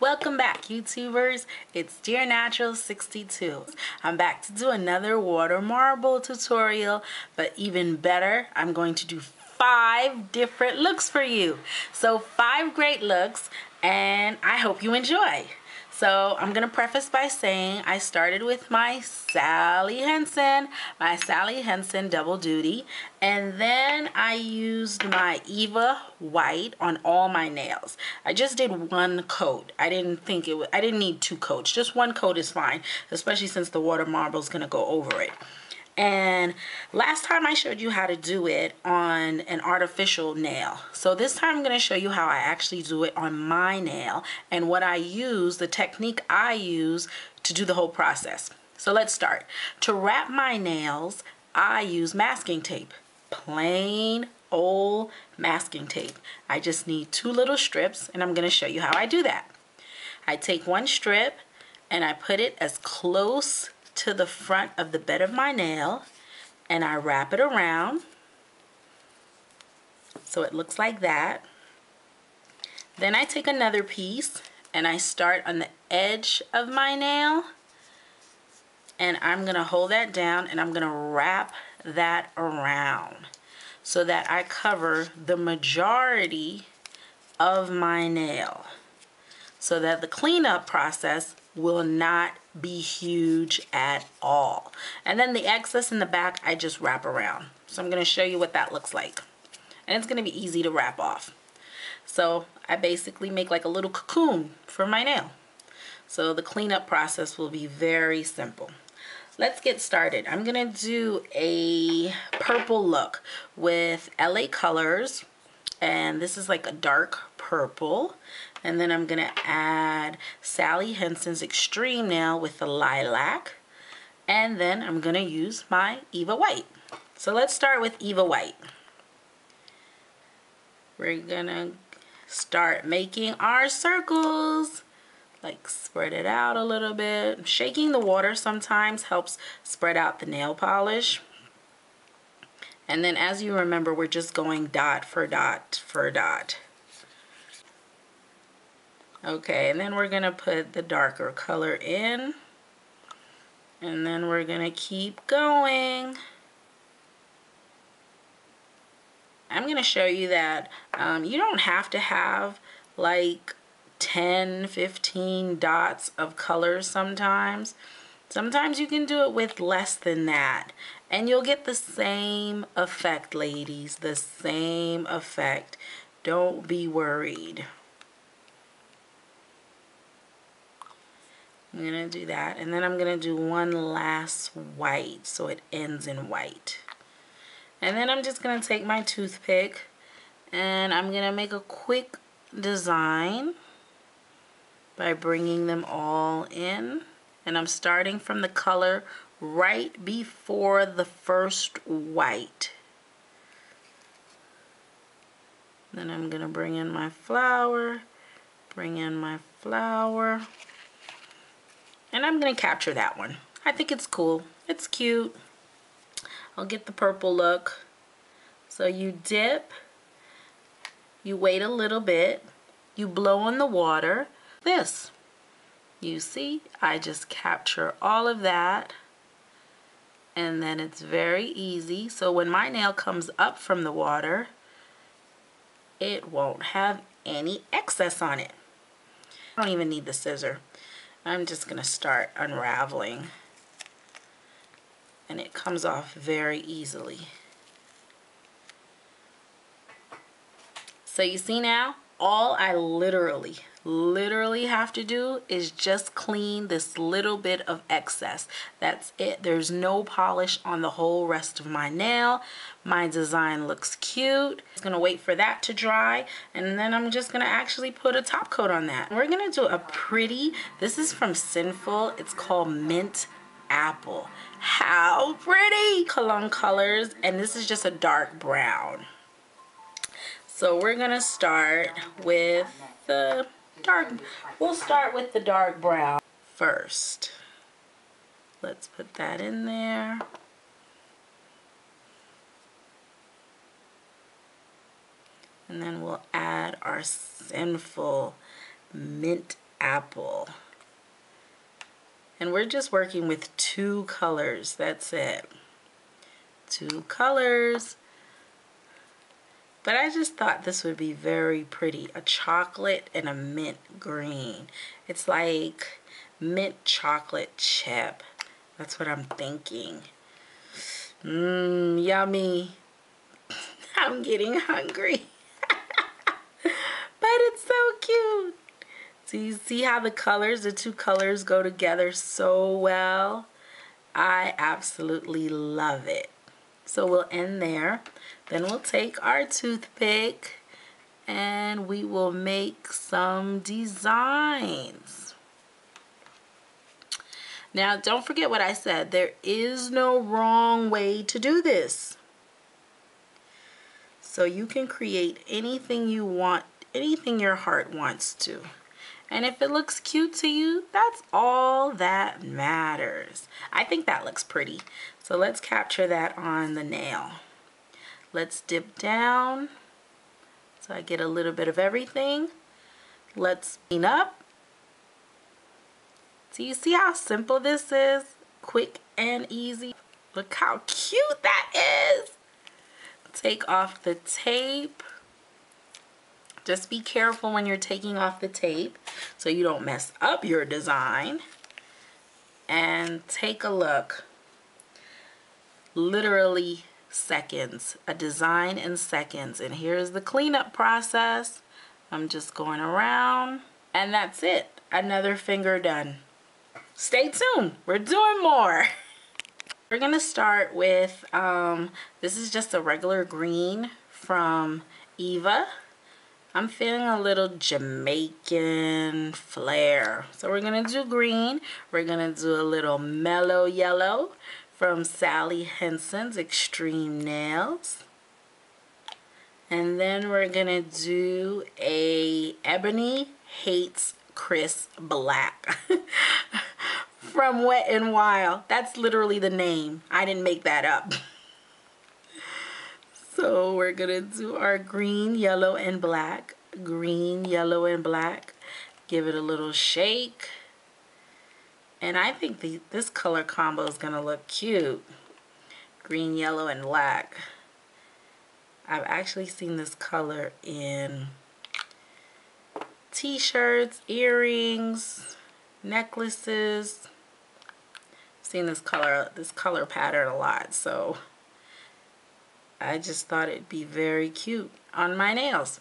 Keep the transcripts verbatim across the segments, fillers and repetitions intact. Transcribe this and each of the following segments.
Welcome back, YouTubers. It's Dear Natural sixty-two. I'm back to do another water marble tutorial, but even better, I'm going to do five different looks for you. So five great looks, and I hope you enjoy. So I'm gonna preface by saying I started with my Sally Hansen, my Sally Hansen Double Duty, and then I used my Eva White on all my nails. I just did one coat. I didn't think it was, I didn't need two coats. Just one coat is fine, especially since the water marble is gonna go over it. And last time I showed you how to do it on an artificial nail. So this time I'm going to show you how I actually do it on my nail and what I use, the technique I use to do the whole process. So let's start. To wrap my nails, I use masking tape. Plain old masking tape. I just need two little strips, and I'm going to show you how I do that. I take one strip and I put it as close to the front of the bed of my nail, and I wrap it around so it looks like that. Then I take another piece and I start on the edge of my nail, and I'm gonna hold that down and I'm gonna wrap that around so that I cover the majority of my nail so that the cleanup process will not be huge at all. And then the excess in the back, I just wrap around. So I'm gonna show you what that looks like. And it's gonna be easy to wrap off. So I basically make like a little cocoon for my nail. So the cleanup process will be very simple. Let's get started. I'm gonna do a purple look with L A Colors. And this is like a dark purple. And then I'm gonna add Sally Hansen's Extreme Nail with the lilac. And then I'm gonna use my Eva White. So let's start with Eva White. We're gonna start making our circles. Like spread it out a little bit. Shaking the water sometimes helps spread out the nail polish. And then as you remember, we're just going dot for dot for dot. Okay, and then we're gonna put the darker color in, and then we're gonna keep going. I'm gonna show you that um, you don't have to have like ten, fifteen dots of colors sometimes. Sometimes you can do it with less than that, and you'll get the same effect, ladies, the same effect. Don't be worried. I'm gonna do that, and then I'm gonna do one last white so it ends in white. And then I'm just gonna take my toothpick and I'm gonna make a quick design by bringing them all in, and I'm starting from the color right before the first white. Then I'm gonna bring in my flower, bring in my flower. And I'm gonna capture that one. I think it's cool, it's cute. I'll get the purple look. So you dip, you wait a little bit, you blow on the water. This, you see, I just capture all of that, and then it's very easy. So when my nail comes up from the water, it won't have any excess on it. I don't even need the scissor. I'm just gonna start unraveling, and it comes off very easily. So you see now, all I literally, literally have to do is just clean this little bit of excess. That's it. There's no polish on the whole rest of my nail. My design looks cute. I'm gonna wait for that to dry, and then I'm just gonna actually put a top coat on that. We're gonna do a pretty, this is from Sinful, it's called Mint Apple. How pretty! Cologne colors, and this is just a dark brown. So we're gonna start with the dark, we'll start with the dark brown first. Let's put that in there. And then we'll add our Sinful Mint Apple. And we're just working with two colors. That's it. Two colors. But I just thought this would be very pretty. A chocolate and a mint green. It's like mint chocolate chip. That's what I'm thinking. Mmm, yummy. I'm getting hungry. But it's so cute. So you see how the colors, the two colors go together so well? I absolutely love it. So we'll end there. Then we'll take our toothpick and we will make some designs. Now, don't forget what I said. There is no wrong way to do this. So you can create anything you want, anything your heart wants to. And if it looks cute to you, that's all that matters. I think that looks pretty. So let's capture that on the nail. Let's dip down so I get a little bit of everything. Let's clean up. So you see how simple this is? Quick and easy. Look how cute that is. Take off the tape. Just be careful when you're taking off the tape so you don't mess up your design. And take a look. Literally seconds. A design in seconds. And here's the cleanup process. I'm just going around. And that's it. Another finger done. Stay tuned. We're doing more. We're going to start with, um, this is just a regular green from Eva. I'm feeling a little Jamaican flair. So we're gonna do green. We're gonna do a little mellow yellow from Sally Hansen's Extreme Nails. And then we're gonna do a Ebony Hates Chris Black from Wet n Wild. That's literally the name. I didn't make that up. So we're gonna do our green, yellow, and black. Green, yellow, and black. Give it a little shake. And I think the, this color combo is gonna look cute. Green, yellow, and black. I've actually seen this color in t-shirts, earrings, necklaces. I've seen this color, this color pattern a lot, so I just thought it'd be very cute on my nails.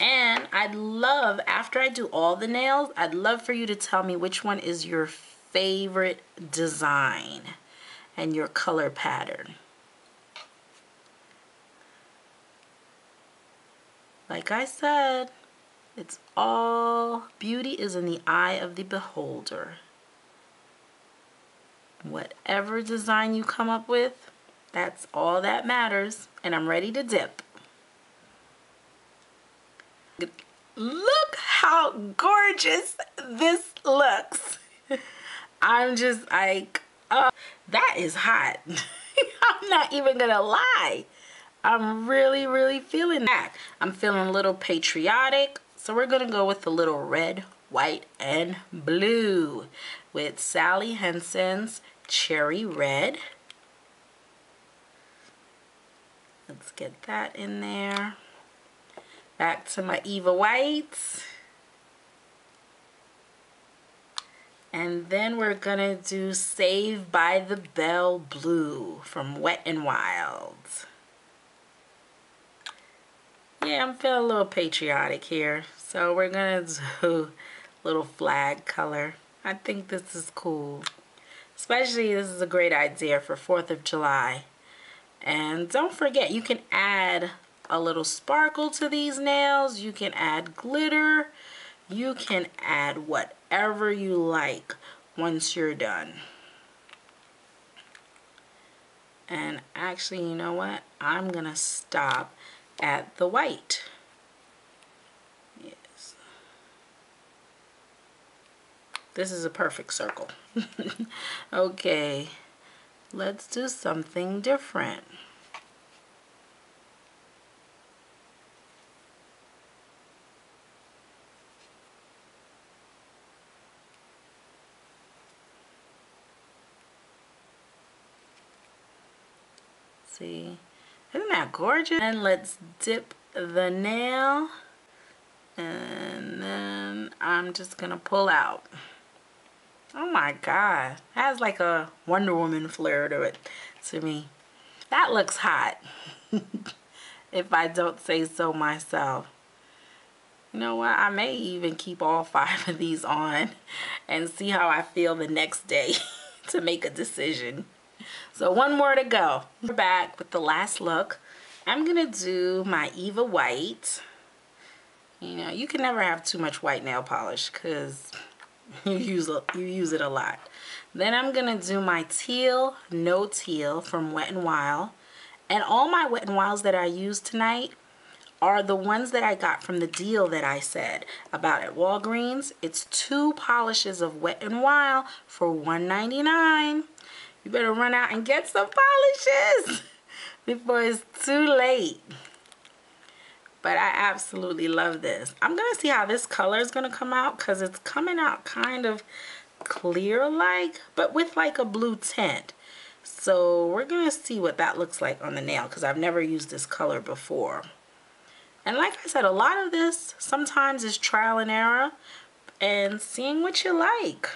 And I'd love, after I do all the nails, I'd love for you to tell me which one is your favorite design and your color pattern. Like I said, it's all, beauty is in the eye of the beholder. Whatever design you come up with, that's all that matters, and I'm ready to dip. Look how gorgeous this looks. I'm just like, oh, that is hot. I'm not even gonna lie. I'm really, really feeling that. I'm feeling a little patriotic, so we're gonna go with the little red, white, and blue with Sally Hansen's Cherry Red. Let's get that in there. Back to my Eva White. And then we're gonna do Save by the Bell Blue from Wet n Wild. Yeah, I'm feeling a little patriotic here. So we're gonna do a little flag color. I think this is cool. Especially this is a great idea for fourth of July. And don't forget, you can add a little sparkle to these nails. You can add glitter. You can add whatever you like once you're done. And actually, you know what? I'm going to stop at the white. Yes. This is a perfect circle. Okay. Let's do something different. see. Isn't that gorgeous? And let's dip the nail, and then I'm just gonna pull out. Oh my god, it has like a Wonder Woman flair to it, to me. That looks hot. If I don't say so myself. You know what, I may even keep all five of these on and see how I feel the next day to make a decision. So one more to go. We're back with the last look. I'm gonna do my Eva White. You know, you can never have too much white nail polish because you use you use it a lot. Then I'm gonna do my teal, no teal from Wet n Wild, and all my Wet n Wilds that I used tonight are the ones that I got from the deal that I said about at Walgreens. It's two polishes of Wet n Wild for one ninety-nine. You better run out and get some polishes before it's too late. But I absolutely love this. I'm gonna see how this color is gonna come out because it's coming out kind of clear-like, but with like a blue tint. So we're gonna see what that looks like on the nail because I've never used this color before. And like I said, a lot of this sometimes is trial and error and seeing what you like.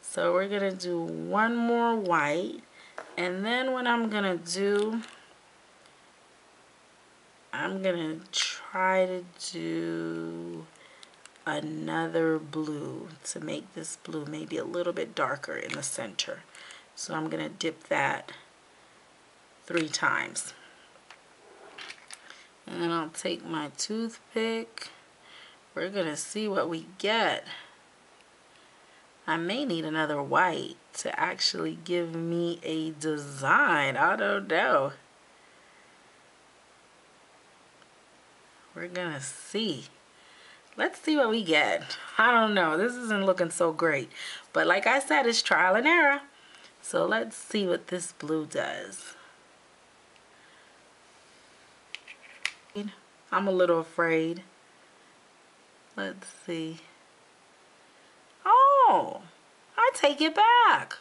So we're gonna do one more white, and then what I'm gonna do, I'm gonna try to do another blue to make this blue maybe a little bit darker in the center. So I'm gonna dip that three times. And then I'll take my toothpick. We're gonna see what we get. I may need another white to actually give me a design. I don't know. We're gonna see. Let's see what we get. I don't know. This isn't looking so great. But like I said, it's trial and error. So let's see what this blue does. I'm a little afraid. Let's see. Oh, I take it back.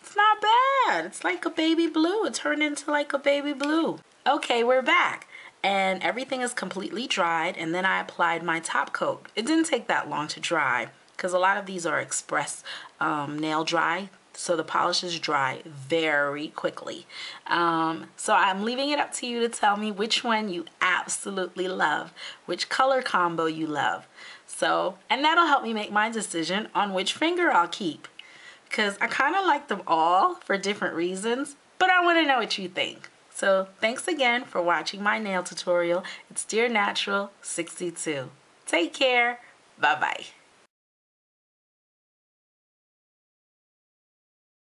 It's not bad. It's like a baby blue. It turned into like a baby blue. Okay, we're back. And everything is completely dried, and then I applied my top coat. It didn't take that long to dry because a lot of these are express um, nail dry, so the polishes dry very quickly. Um, so I'm leaving it up to you to tell me which one you absolutely love, which color combo you love. So, and that'll help me make my decision on which finger I'll keep, because I kind of like them all for different reasons, but I want to know what you think. So thanks again for watching my nail tutorial. It's Dear Natural sixty-two. Take care. Bye-bye.